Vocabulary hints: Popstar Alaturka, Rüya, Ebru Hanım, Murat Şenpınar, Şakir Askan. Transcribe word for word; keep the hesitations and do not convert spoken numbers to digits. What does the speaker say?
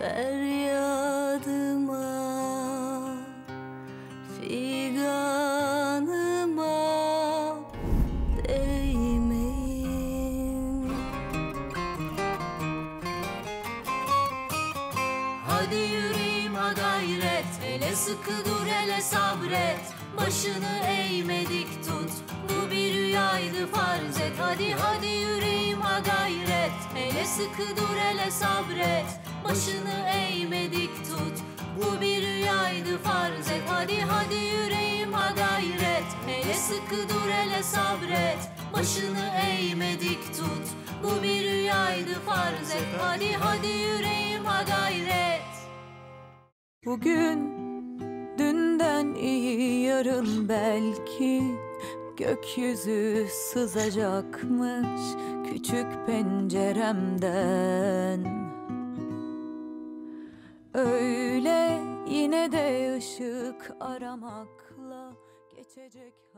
feryadıma, figanıma değmeyin. Hadi yüreğim ha gayret, hele sıkı dur, hele sabret. Başını eğmedik tut, bu bir rüyaydı farz et. Hadi hadi yüreğim ha gayret, hele sıkı dur, hele sabret. Başını eğmedik tut, bu bir rüyaydı farz et. Hadi hadi yüreğim ha gayret, hele sıkı dur, hele sabret. Başını eğmedik tut, bu bir rüyaydı farz et. Hadi hadi yüreğim ha gayret. Bugün dünden iyi, yarın belki gökyüzü sızacakmış küçük penceremden. Öyle yine de ışık aramakla geçecek.